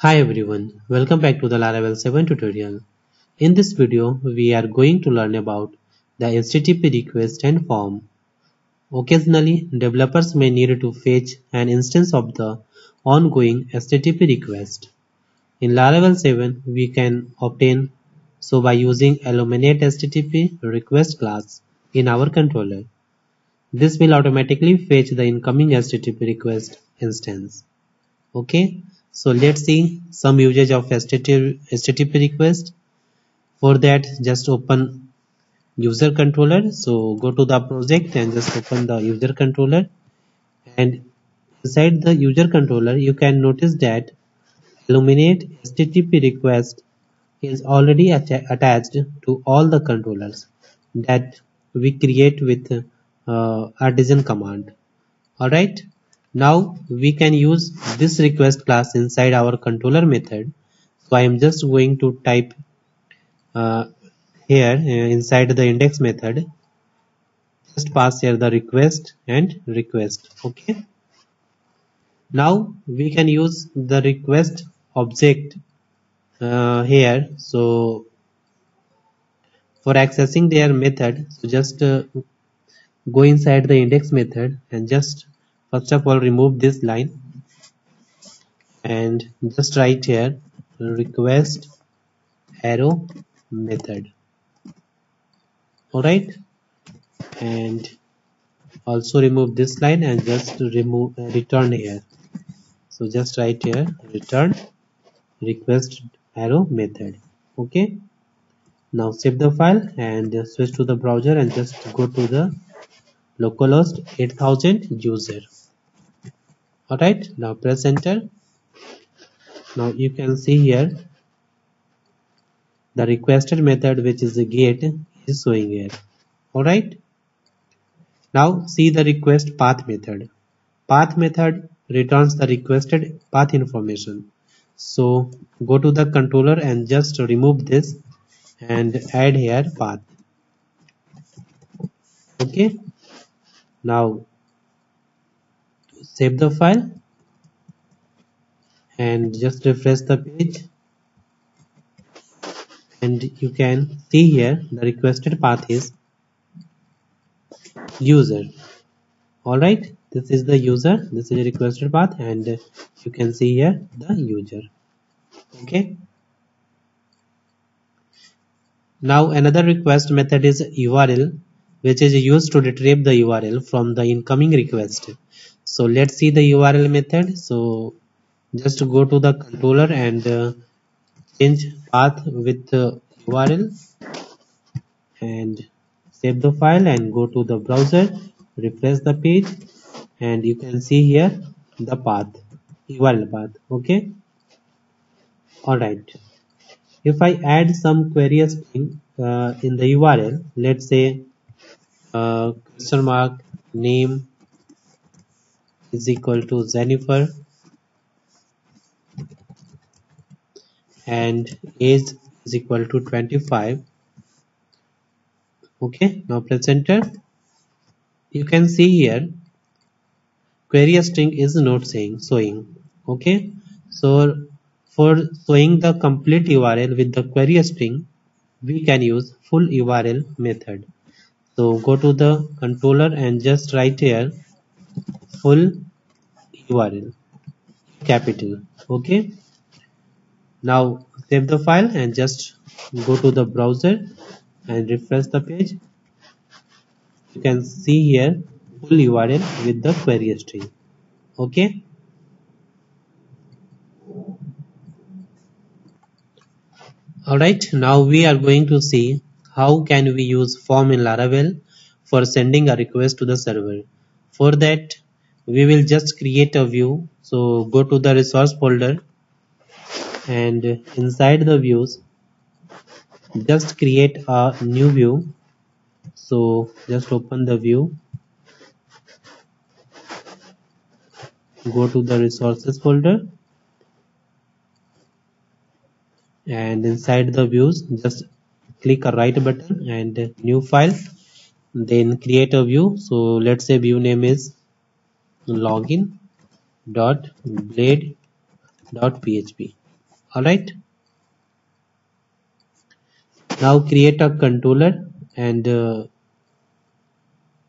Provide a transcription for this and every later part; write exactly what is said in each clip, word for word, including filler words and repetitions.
Hi everyone, welcome back to the Laravel seven tutorial. In this video, we are going to learn about the H T T P request and form. Occasionally, developers may need to fetch an instance of the ongoing H T T P request. In Laravel seven, we can obtain so by using Illuminate H T T P request class in our controller. This will automatically fetch the incoming H T T P request instance. Okay. So let's see some usage of H T T P request. For that, just open user controller. So go to the project and just open the user controller. And inside the user controller, you can notice that Illuminate H T T P request is already att- attached to all the controllers that we create with uh, artisan command. Alright. Now we can use this request class inside our controller method. So I am just going to type uh, here uh, inside the index method. Just pass here the request and request. Okay. Now we can use the request object uh, here. So for accessing their method, so just uh, go inside the index method and just first of all remove this line and just write here request arrow method. Alright, and also remove this line and just remove uh, return here. So just write here return request arrow method. Okay, now save the file and switch to the browser and just go to the localhost eight thousand user. Alright, now press enter. Now you can see here the requested method, which is the get, is showing here. Alright, now see the request path method. Path method returns the requested path information. So go to the controller and just remove this and add here path. Okay, now save the file and just refresh the page, and you can see here the requested path is user. Alright, this is the user, this is the requested path, and you can see here the user. Okay, now another request method is U R L, which is used to retrieve the U R L from the incoming request. So let's see the U R L method. So just go to the controller and uh, change path with uh, U R L and save the file and go to the browser, refresh the page, and you can see here the path, U R L path. Okay. Alright. If I add some query string uh, in the U R L, let's say Uh, question mark name is equal to Jennifer and age is equal to twenty-five. Okay, now press enter. You can see here query string is not saying showing. Okay, so for showing the complete U R L with the query string, we can use full U R L method. So go to the controller and just write here full U R L capital. Okay. Now save the file and just go to the browser and refresh the page. You can see here full U R L with the query string. Okay. Alright, now we are going to see how can we use form in Laravel for sending a request to the server. For that, we will just create a view. So go to the resource folder and inside the views, just create a new view. So just open the view, go to the resources folder, and inside the views, just click a right button and new file, then create a view. So let's say view name is login dot blade dot P H P. Alright. Now create a controller, and uh,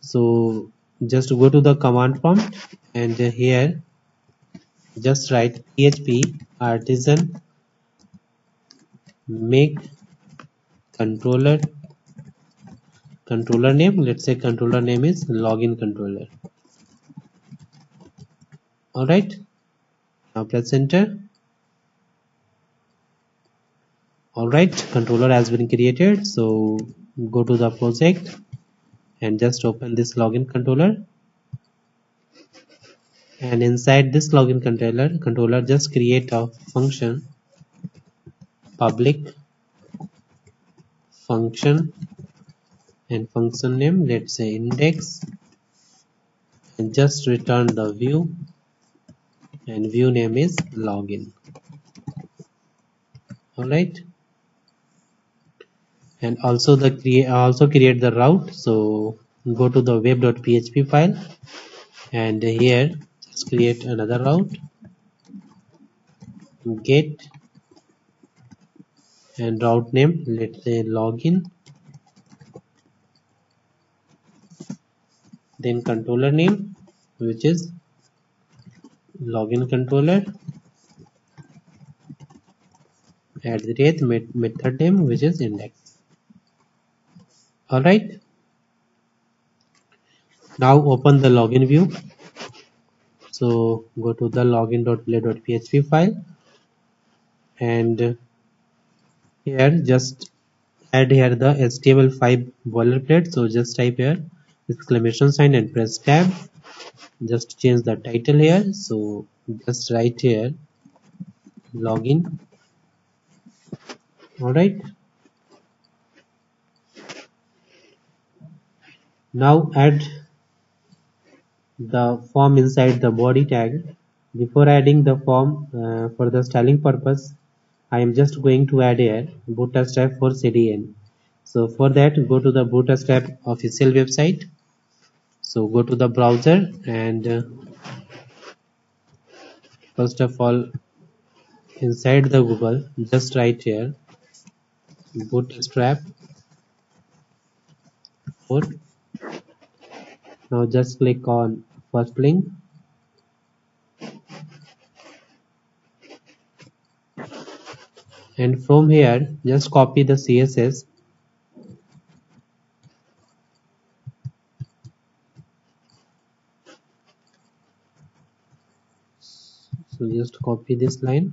so just go to the command prompt, and uh, here just write P H P artisan make controller, controller name, let's say controller name is login controller. Alright, now press enter. Alright, controller has been created, so go to the project and just open this login controller, and inside this login controller controller just create a function, public function, and function name, let's say index, and just return the view, and view name is login. Alright, and also the create also create the route, so go to the web.php file, and here just create another route, get, and route name, let's say login, then controller name, which is login controller, at the rate method name, which is index. Alright, now open the login view, so go to the login.blade.php file, and here just add here the H T M L five boilerplate, so just type here exclamation sign and press tab, just change the title here, so just write here login. Alright, now add the form inside the body tag. Before adding the form, uh, for the styling purpose, I am just going to add a bootstrap for C D N. So for that, go to the bootstrap official website. So go to the browser, and uh, first of all, inside the Google, just write here bootstrap for. Now just click on first link, and from here just copy the C S S, so just copy this line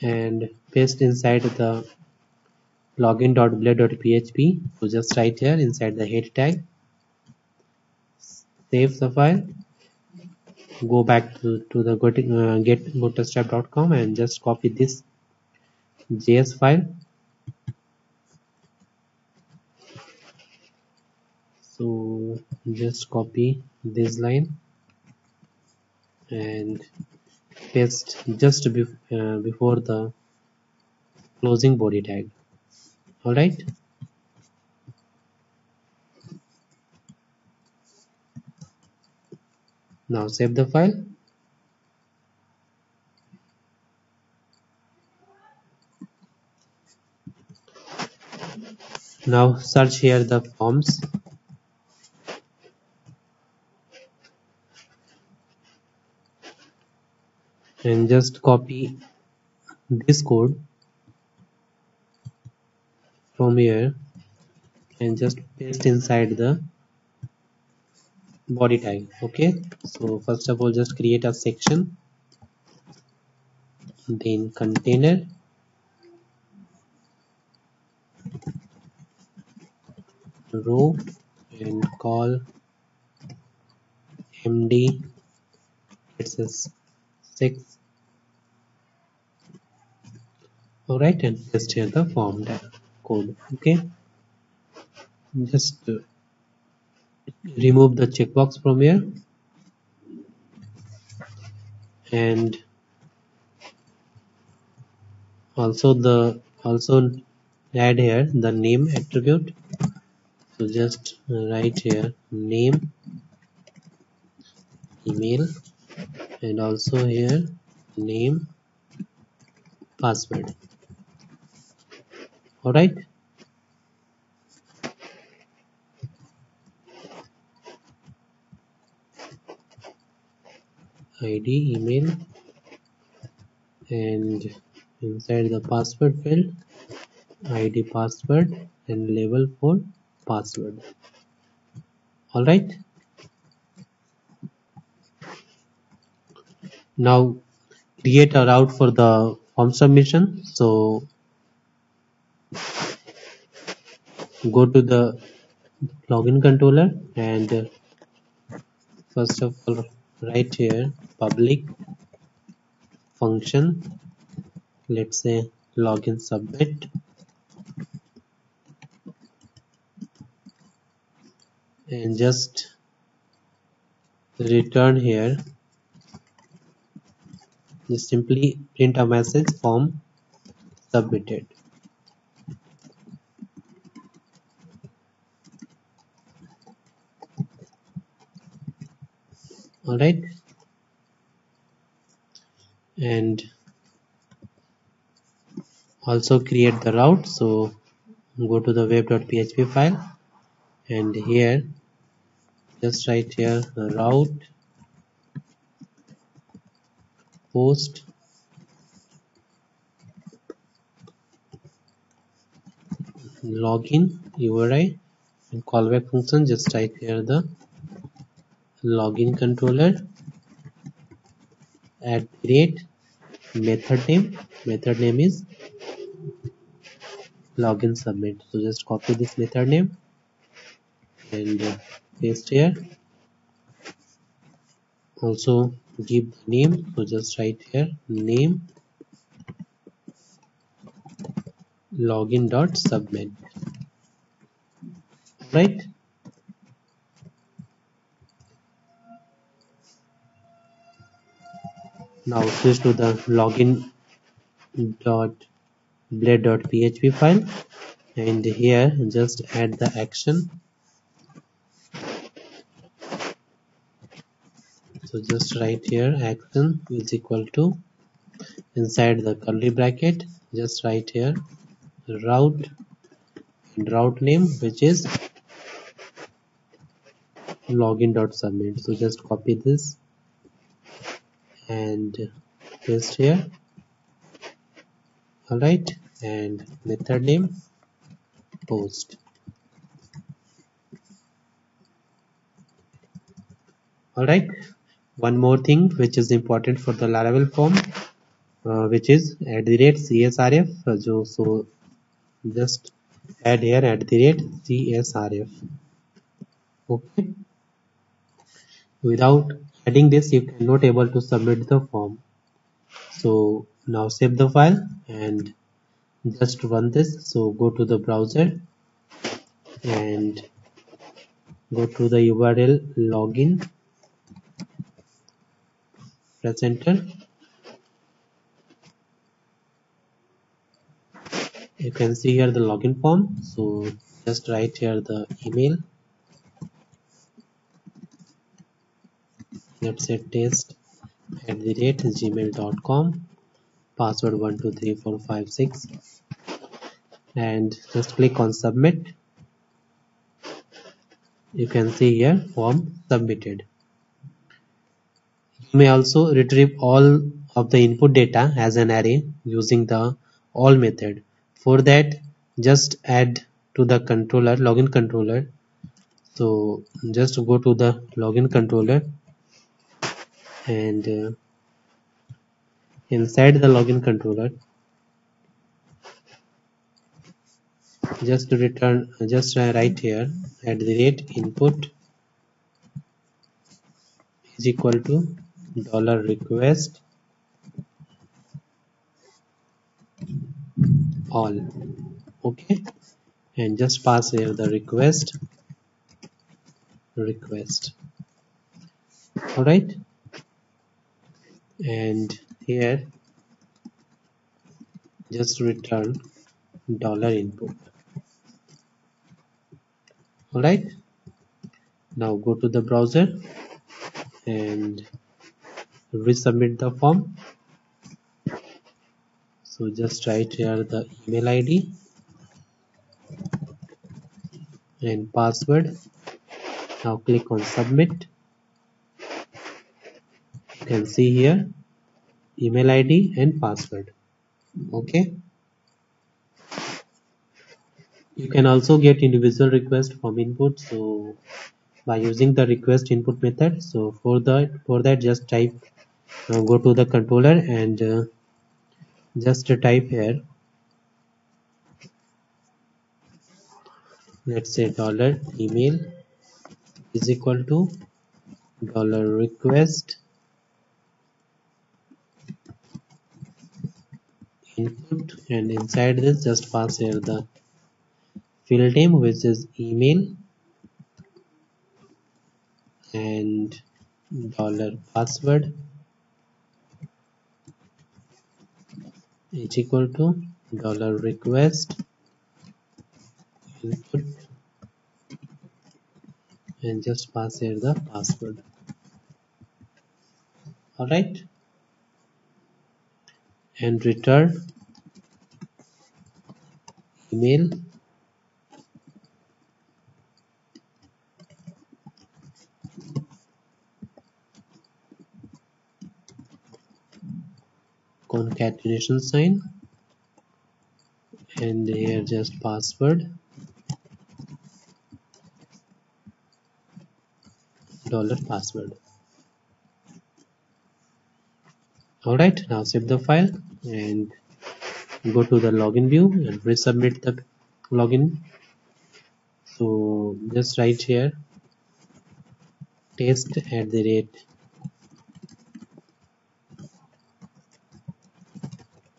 and paste inside the login.blade.php, so just write here inside the head tag, save the file, go back to, to the uh, get bootstrap dot com, and just copy this J S file, so just copy this line and paste just bef uh, before the closing body tag. Alright, now save the file, now search here the forms, and just copy this code from here and just paste inside the body tag. Okay, so first of all just create a section, then container, row, and call M D, it says six. Alright, and paste here the form code. Okay, just uh, remove the checkbox from here, and also the also add here the name attribute, so just write here name, email, and also here name, password. All right. I D, email, and inside the password field, I D password and label for password. All right. Now create a route for the form submission. So go to the login controller and first of all right here public function, let's say login submit, and just return here, just simply print a message form submitted. All right, and also create the route. So go to the web.php file and here just write here route post login U R I and callback function, just write here the login controller at create method name, method name is login submit, so just copy this method name and paste here. Also give the name, so just write here name login dot submit. Right. Now switch to the login dot blade dot php file and here just add the action. So just write here action is equal to, inside the curly bracket just write here route and route name which is login.submit. So just copy this and paste here. All right, and method name post. All right, one more thing which is important for the Laravel form, uh, which is at the rate C S R F. So just add here at the rate C S R F. Okay, without adding this you cannot able to submit the form. So now save the file and just run this. So go to the browser and go to the U R L login, press enter. You can see here the login form, so just write here the email, let's say test at the rate gmail dot com, password one two three four five six, and just click on submit. You can see here form submitted. You may also retrieve all of the input data as an array using the all method. For that just add to the controller login controller, so just go to the login controller and uh, inside the login controller just to return, just write here at the rate input is equal to dollar request all. Okay, and just pass here the request request. All right, and here just return dollar input. All right, now go to the browser and resubmit the form. So just write here the email I D and password. Now click on submit. You can see here email I D and password. Okay. You can also get individual request from input, so by using the request input method. So for the for that just type uh, go to the controller and uh, just type here, let's say dollar email is equal to dollar request input, and inside this just pass here the field name, which is email, and dollar password is equal to dollar request input, and just pass here the password. All right, and return email concatenation sign, and here just password dollar password. All right, now save the file and go to the login view and resubmit the login. So just write here test at the rate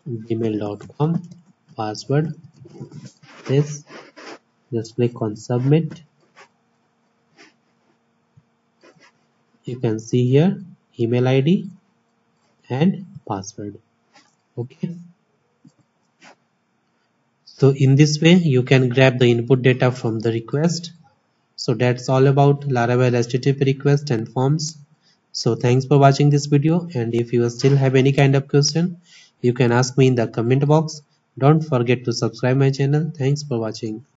gmail dot com, password this, just click on submit. You can see here email I D and password. Okay, so in this way you can grab the input data from the request. So that's all about Laravel H T T P request and forms. So thanks for watching this video, and if you still have any kind of question, you can ask me in the comment box. Don't forget to subscribe my channel. Thanks for watching.